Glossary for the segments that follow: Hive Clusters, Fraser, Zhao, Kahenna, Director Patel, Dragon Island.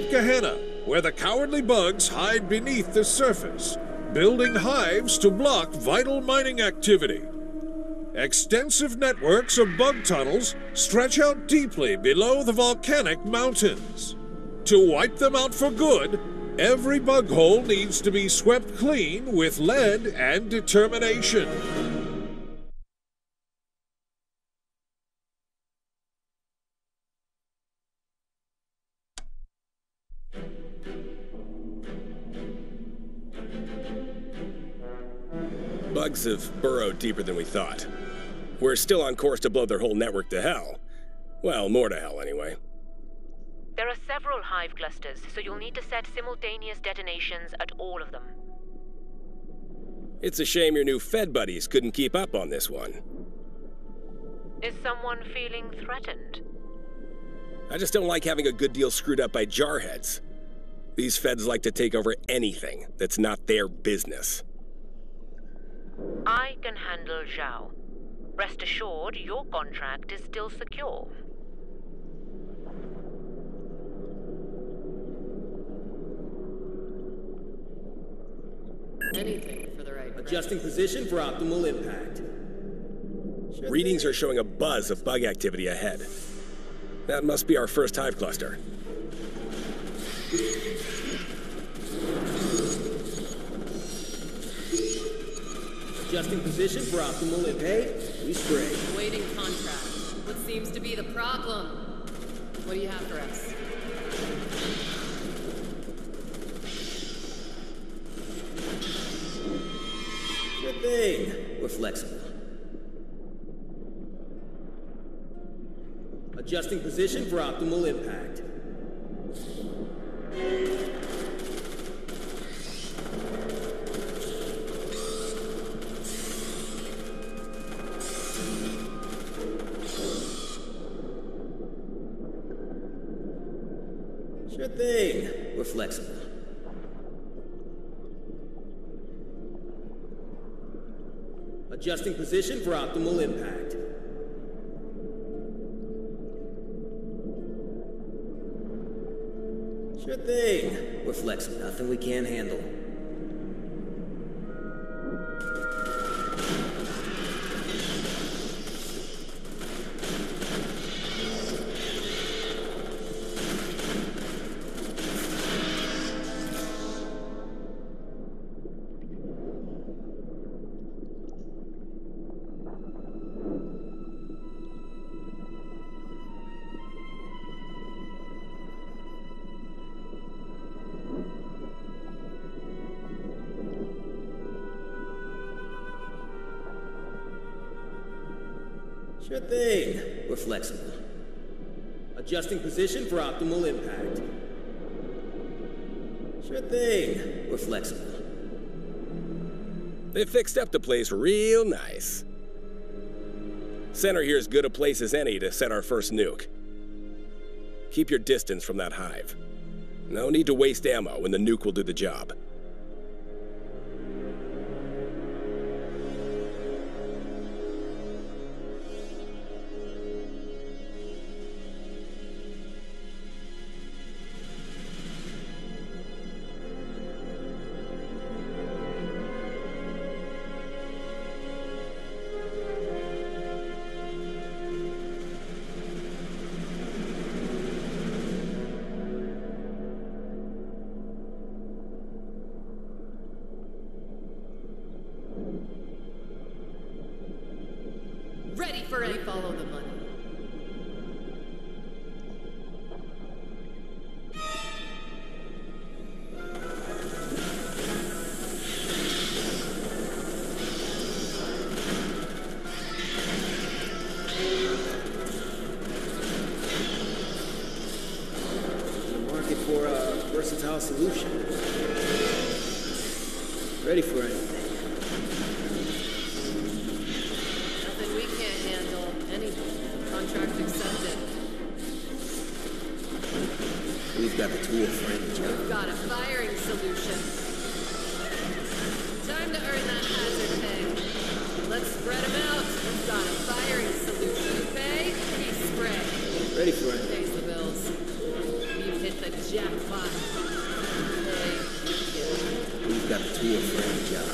planet Kahenna, where the cowardly bugs hide beneath the surface, building hives to block vital mining activity. Extensive networks of bug tunnels stretch out deeply below the volcanic mountains. To wipe them out for good, every bug hole needs to be swept clean with lead and determination. Bugs have burrowed deeper than we thought. We're still on course to blow their whole network to hell. Well, more to hell anyway. There are several Hive clusters, so you'll need to set simultaneous detonations at all of them. It's a shame your new Fed buddies couldn't keep up on this one. Is someone feeling threatened? I just don't like having a good deal screwed up by jarheads. These Feds like to take over anything that's not their business. I can handle Zhao. Rest assured, your contract is still secure. Anything for the right. Adjusting position for optimal impact. Readings are showing a buzz of bug activity ahead. That must be our first Hive cluster. Adjusting position for optimal impact. We spray. Waiting contract. What seems to be the problem? What do you have for us? Good thing we're flexible. Adjusting position for optimal impact. Sure thing, we're flexible. Adjusting position for optimal impact. Sure thing. We're flexible. Nothing we can't handle. Sure thing. We're flexible. Adjusting position for optimal impact. Sure thing. We're flexible. They fixed up the place real nice. Center here as good a place as any to set our first nuke. Keep your distance from that hive. No need to waste ammo when the nuke will do the job. We follow the money. The market for a versatile solution. Ready for anything. We've got a firing solution. Time to earn that hazard pay. Let's spread them out. We've got a firing solution. Pay, we spray. Ready for it. Pays the bills. We've hit the jackpot. be afraid, John.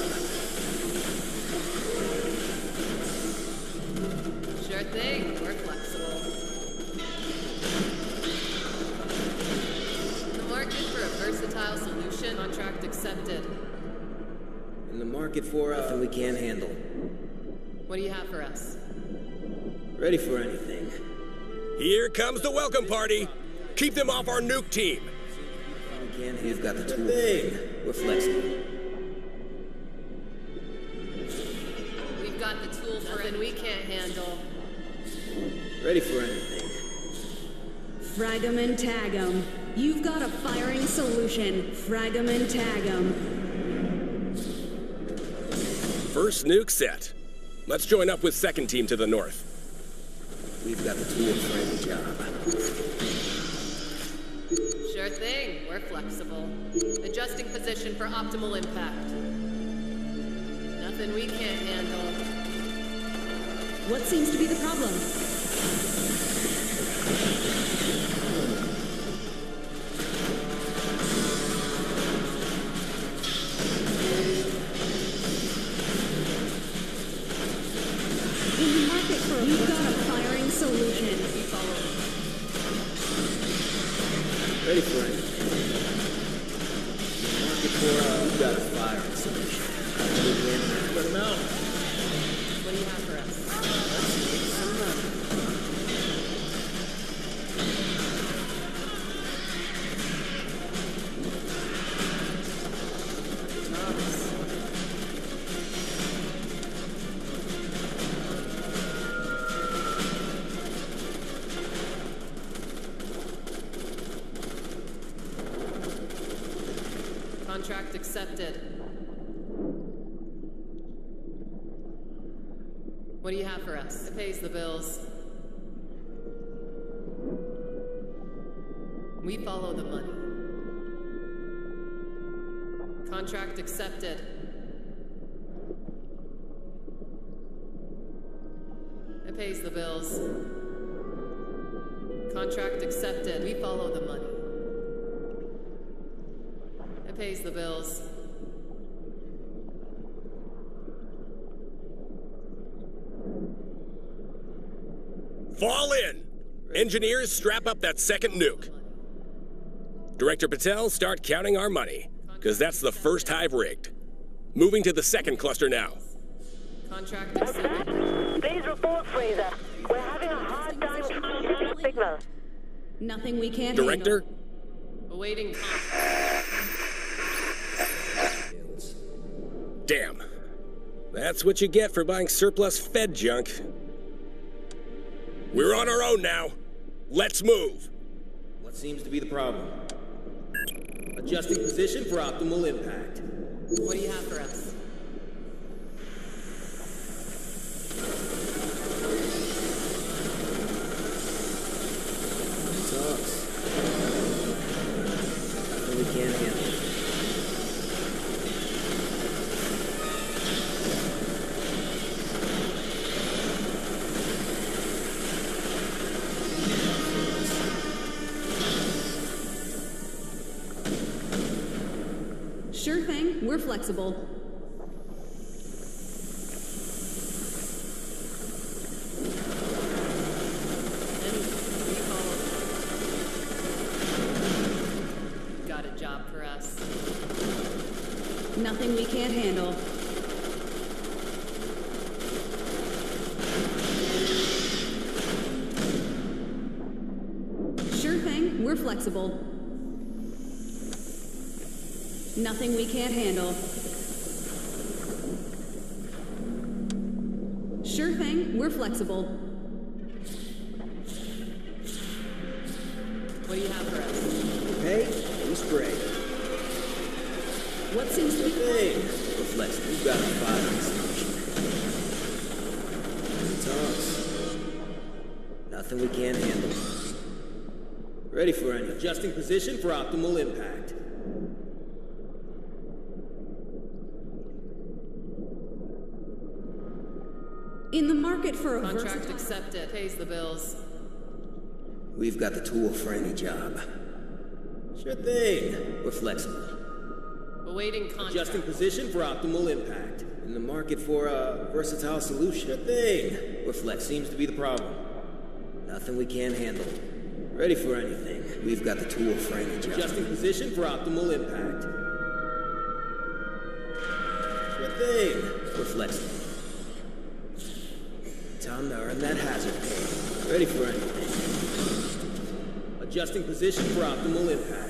Sure thing. We're flexible. The market for a versatile solution. Contract accepted. In the market for nothing we can't handle. What do you have for us? Ready for anything. Here comes the welcome party. Keep them off our nuke team. We've got the tool. We're flexible. We've got the tool for it. We can't handle. Ready for anything. Frag 'em and tag 'em. You've got a firing solution. Frag 'em and tag 'em. First nuke set. Let's join up with second team to the north. We've got the tool for any job. Sure thing. We're flexible. Adjusting position for optimal impact. Nothing we can't handle. What seems to be the problem? In the market for you've got a firing solution. Ready for it. You've got a firing solution. Put him out. What do you have for us? Contract accepted. What do you have for us? It pays the bills. We follow the money. Contract accepted. It pays the bills. Contract accepted. We follow the money. Pays the bills. Fall in! Engineers, strap up that second nuke. Director Patel, start counting our money, because that's the first hive rigged. Moving to the second cluster now. Contract accepted. Please report, Fraser. We're having a hard time trying to get a signal. Nothing we can't handle. Director? Awaiting. Damn. That's what you get for buying surplus Fed junk. We're on our own now. Let's move. What seems to be the problem? Adjusting position for optimal impact. What do you have for us? It sucks. Nothing we can't handle. Sure thing, we're flexible. Got a job for us. Nothing we can't handle. Sure thing, we're flexible. Nothing we can't handle. Sure thing, we're flexible. What do you have for us? Hey, we spray. What seems to be the thing? We're flexible. We've got a firing solution. It's ours. Nothing we can't handle. Ready for any. Adjusting position for optimal impact. In the market for a contract accepted. Pays the bills. We've got the tool for any job. Sure thing. We're flexible. Awaiting contract. Just in position for optimal impact. In the market for a versatile solution. Good thing. Reflex seems to be the problem. Nothing we can't handle. Ready for anything. We've got the tool for any job. Just in position for optimal impact. Good thing. Reflex. Time to earn that hazard pay. Ready for anything. Adjusting position for optimal impact.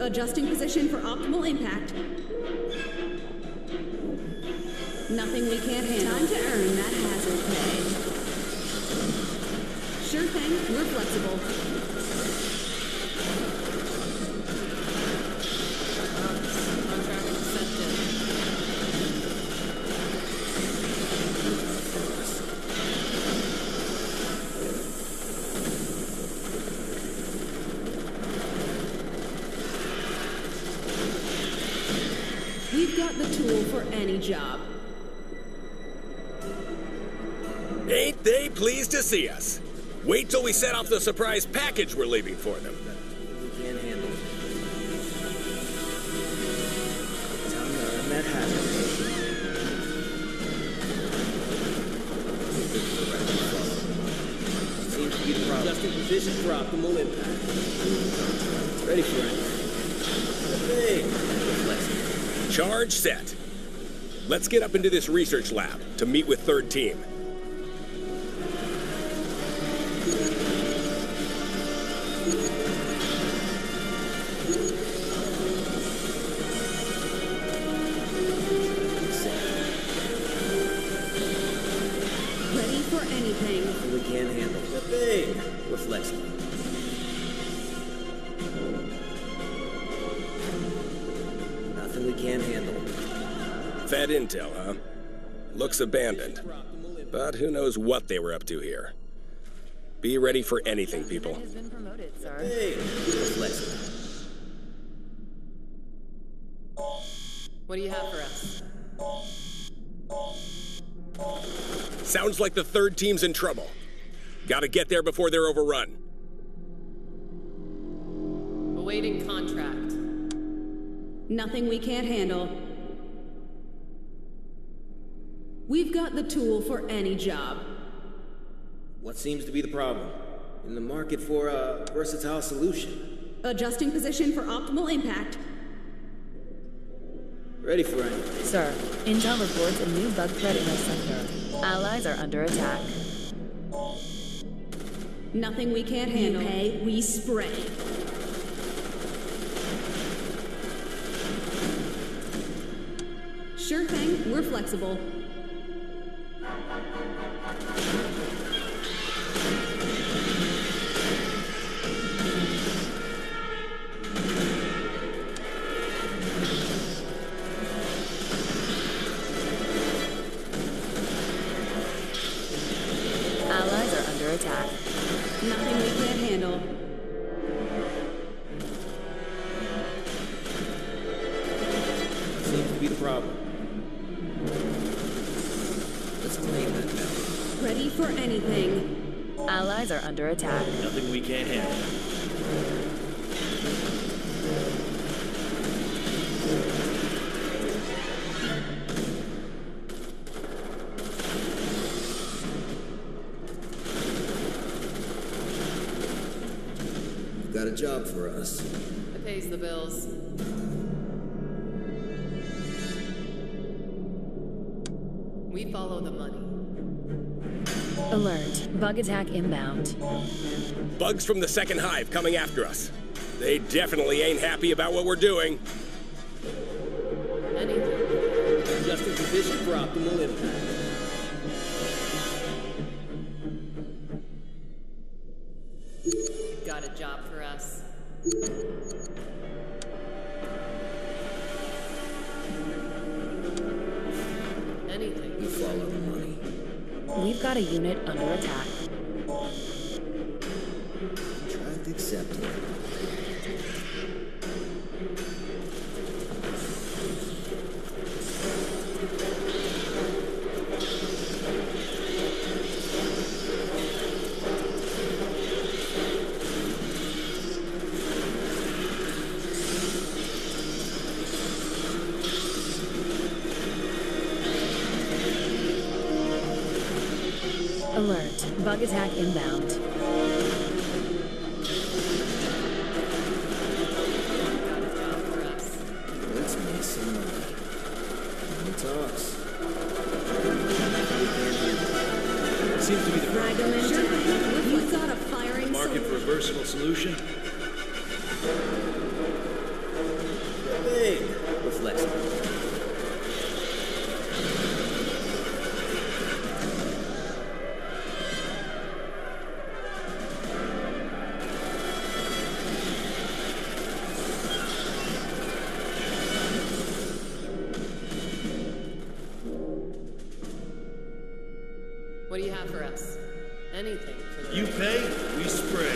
Adjusting position for optimal impact. Nothing we can't handle. Time to earn that hazard pay. Sure thing, we're flexible. Contract any job. Ain't they pleased to see us? Wait till we set off the surprise package we're leaving for them. We can't handle it. Time to earn that hazard. Seems to be the problem. Just in position for optimal impact. Ready for it. Charge set. Let's get up into this research lab to meet with third team. Ready for anything. We can't handle the thing. We're flexible. Nothing we can't handle. Bad intel, huh? Looks abandoned. But who knows what they were up to here. Be ready for anything, people. What do you have for us? Sounds like the third team's in trouble. Gotta get there before they're overrun. Awaiting contract. Nothing we can't handle. We've got the tool for any job. What seems to be the problem? In the market for a versatile solution. Adjusting position for optimal impact. Ready for anything. Sir, Intel reports a new bug threat in our sector. Allies are under attack. Nothing we can't handle. We pay, we spray. Sure thing, we're flexible. Allies are under attack. Nothing we can't handle. Seems to be the problem. Ready for anything. Allies are under attack. Nothing we can't handle. You've got a job for us. It pays the bills. We follow the money. Alert. Bug attack inbound. Bugs from the second hive coming after us. They definitely ain't happy about what we're doing. sufficient for optimal impact. Got a job for us. Anything. You follow the money. We've got a unit under attack. Contract accepted. Bug attack inbound. Let's make some money. No talks. Seems to be the Dragon Island. You thought of firing. Market for a versatile solution. Hey, we're flexible. What do you have for us? Anything for the... You pay, we spray.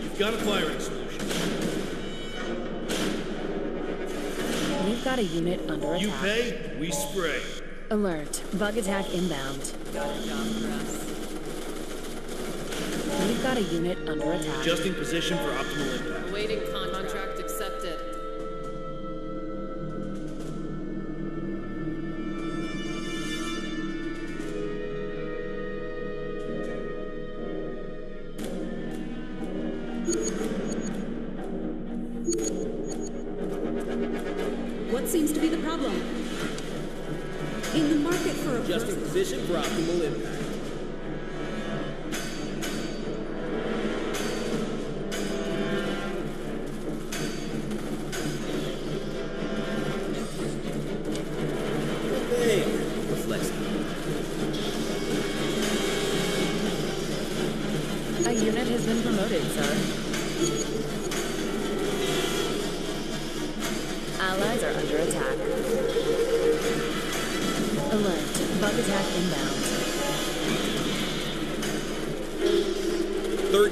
You've got a firing solution. We've got a unit under attack. You pay, we spray. Alert. Bug attack inbound. Got a job for us. We've got a unit under attack. Adjusting position for optimal impact. Awaiting contract accepted.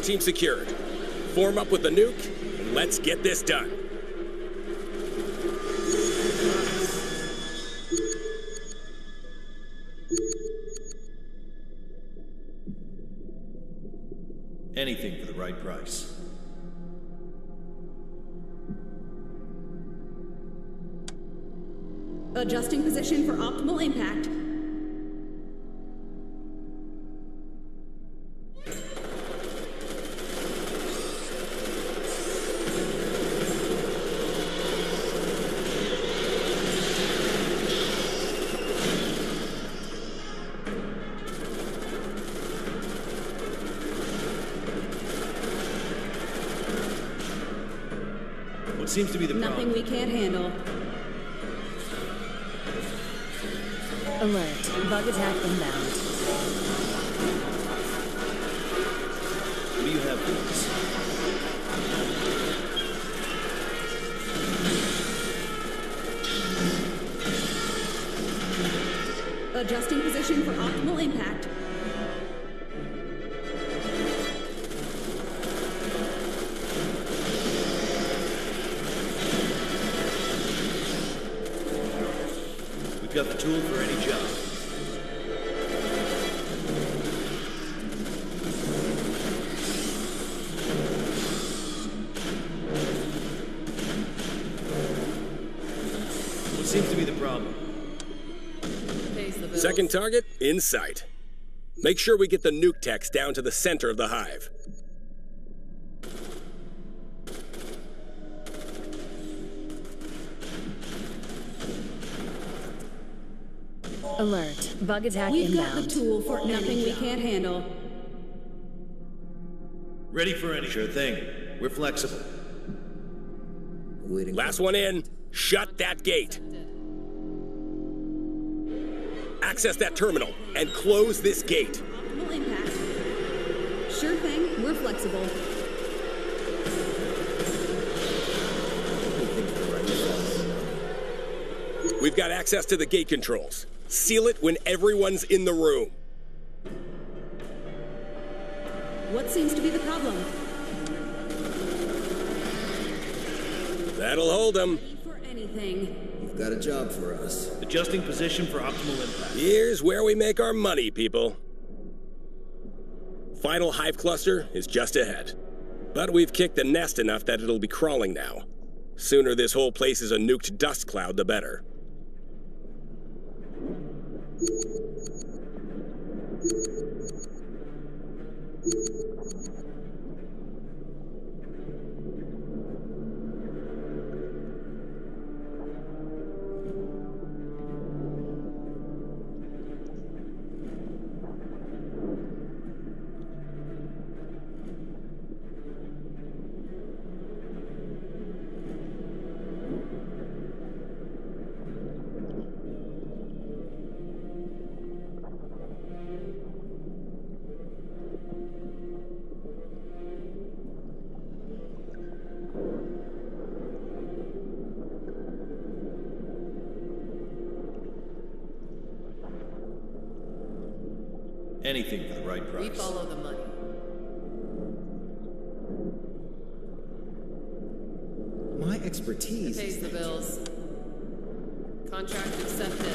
Team secured. Form up with the nuke, and let's get this done. Anything for the right price. Adjusting position for optimal impact. Seems to be the problem. Nothing we can't handle. Alert. Bug attack inbound. What do you have for us? Adjusting position for optimal impact. Got the tool for any job. What seems to be the problem? Second target in sight. Make sure we get the nuke techs down to the center of the hive. Alert. Bug attack inbound. We've got the tool for nothing we can't handle. Ready for any... Sure thing. We're flexible. Last one in. Shut that gate. Access that terminal and close this gate. Optimal impact. Sure thing, we're flexible. We've got access to the gate controls. Seal it when everyone's in the room. What seems to be the problem? That'll hold them. For anything. You've got a job for us. Adjusting position for optimal impact. Here's where we make our money, people. Final hive cluster is just ahead. But we've kicked the nest enough that it'll be crawling now. Sooner this whole place is a nuked dust cloud, the better. Anything for the right price. We follow the money. My expertise. It pays the bills. Contract accepted.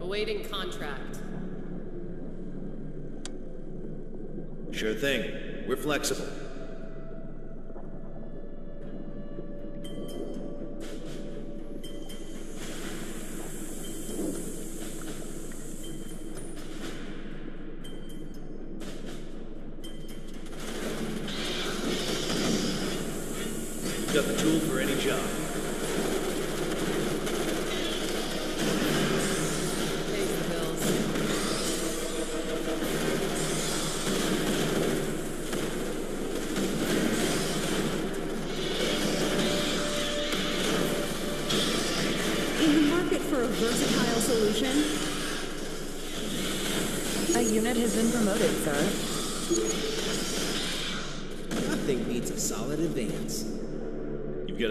Awaiting contract. Sure thing. We're flexible.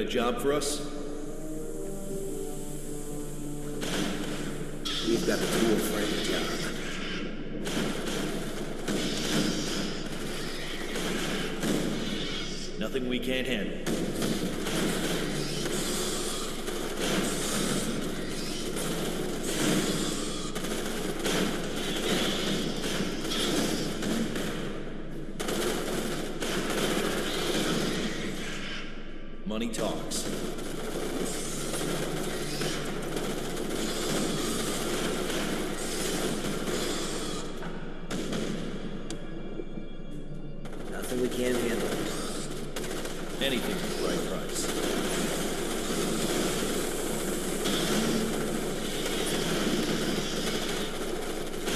Job for us? We've got the tool for any job. Nothing we can't handle. Money talks. Nothing we can't handle. Anything at the right price.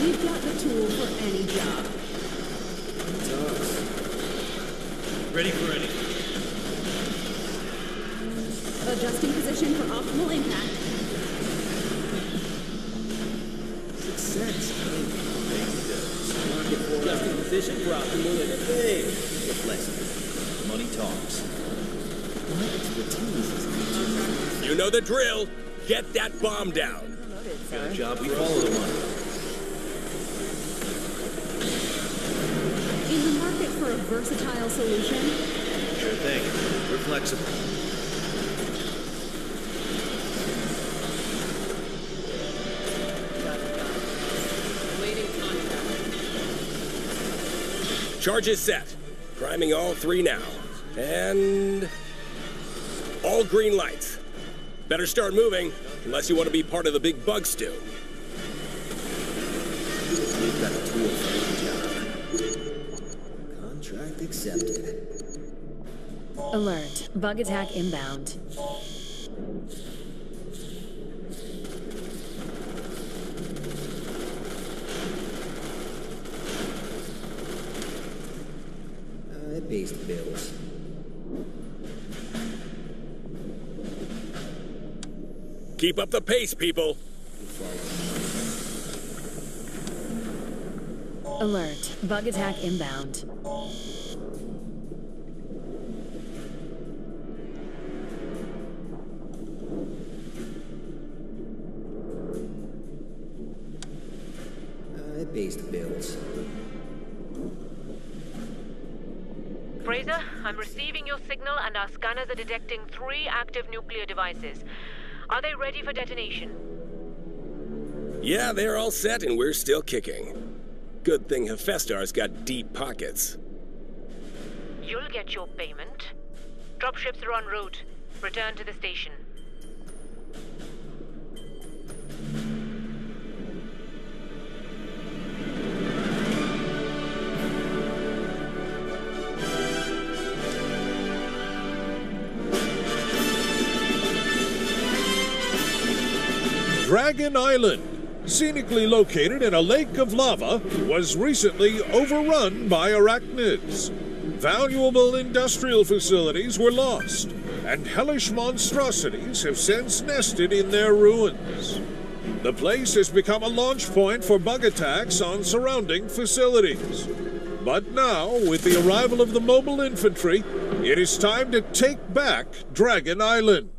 We've got the tool for any job. Money talks. Ready for anything. Adjusting position for optimal impact. Success. Adjusting position for optimal impact. Reflexive. Money talks. My expertise is you know the drill. Get that bomb down. Good job. We follow the money. In the market for a versatile solution? Sure thing. We're flexible. Charge is set. Priming all three now. And all green lights. Better start moving, unless you want to be part of the big bug stew. We've got a tool for the job. Contract accepted. Alert. Bug attack inbound. based builds. Keep up the pace, people! Alert. Bug attack inbound. Based builds. Fraser, I'm receiving your signal and our scanners are detecting 3 active nuclear devices. Are they ready for detonation? Yeah, they're all set and we're still kicking. Good thing Hephaestus's got deep pockets. You'll get your payment. Dropships are en route. Return to the station. Dragon Island, scenically located in a lake of lava, was recently overrun by arachnids. Valuable industrial facilities were lost, and hellish monstrosities have since nested in their ruins. The place has become a launch point for bug attacks on surrounding facilities. But now, with the arrival of the mobile infantry, it is time to take back Dragon Island.